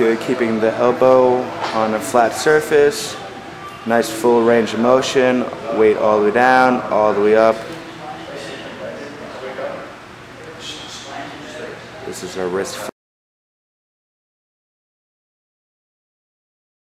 good, keeping the elbow on a flat surface, nice full range of motion, weight all the way down, all the way up. This is our wrist.